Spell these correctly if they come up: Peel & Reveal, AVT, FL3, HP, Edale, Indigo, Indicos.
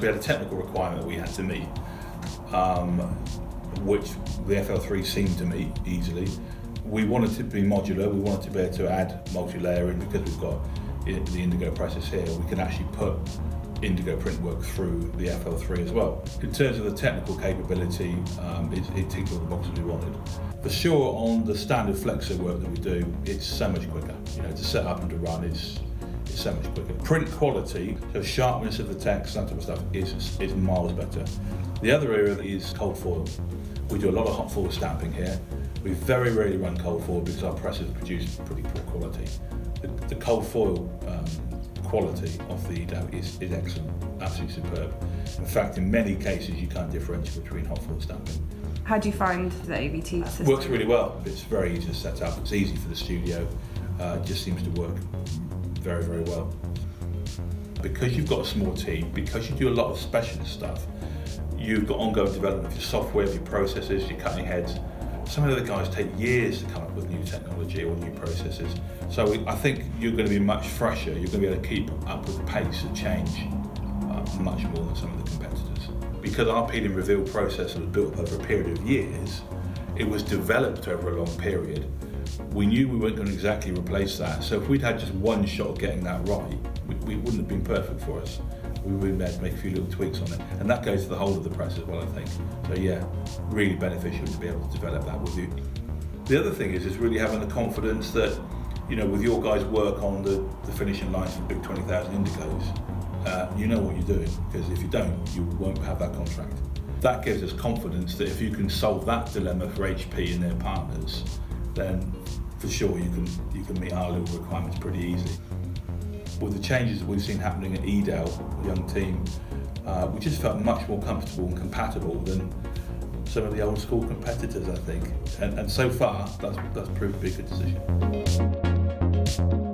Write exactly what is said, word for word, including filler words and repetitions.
We had a technical requirement that we had to meet, um, which the F L three seemed to meet easily. We wanted to be modular, we wanted to be able to add multi-layering because we've got the Indigo presses here. We can actually put Indigo print work through the F L three as well. In terms of the technical capability, um, it, it ticked all the boxes we wanted. For sure, on the standard flexor work that we do, it's so much quicker. You know, to set up and to run is it's so much quicker. Print quality, so sharpness of the text, that type of stuff, is, is miles better. The other area is cold foil. We do a lot of hot foil stamping here. We very rarely run cold foil because our presses produce pretty poor quality. The, the cold foil um, quality of the Edale is, is excellent, absolutely superb. In fact, in many cases, you can't differentiate between hot foil stamping. How do you find the A V T system? Works really well. It's very easy to set up. It's easy for the studio. Uh, it just seems to work very, very well. Because you've got a small team, because you do a lot of specialist stuff, you've got ongoing development of your software, your processes, your cutting heads. Some of the guys take years to come up with new technology or new processes. So I think you're going to be much fresher. You're going to be able to keep up with the pace of change uh, much more than some of the competitors. Because our peel and reveal process was built up over a period of years, it was developed over a long period. We knew we weren't going to exactly replace that. So if we'd had just one shot at getting that right, we, we wouldn't have been perfect for us. We would have had to make a few little tweaks on it. And that goes to the whole of the press as well, I think. So yeah, really beneficial to be able to develop that with you. The other thing is, is really having the confidence that, you know, with your guys' work on the, the finishing lines for the big twenty thousand Indicos, uh, you know what you're doing, because if you don't, you won't have that contract. That gives us confidence that if you can solve that dilemma for H P and their partners, then for sure you can, you can meet our little requirements pretty easy. With the changes that we've seen happening at Edale, the young team, uh, we just felt much more comfortable and compatible than some of the old school competitors, I think. And, and so far, that's, that's proved to be a good decision.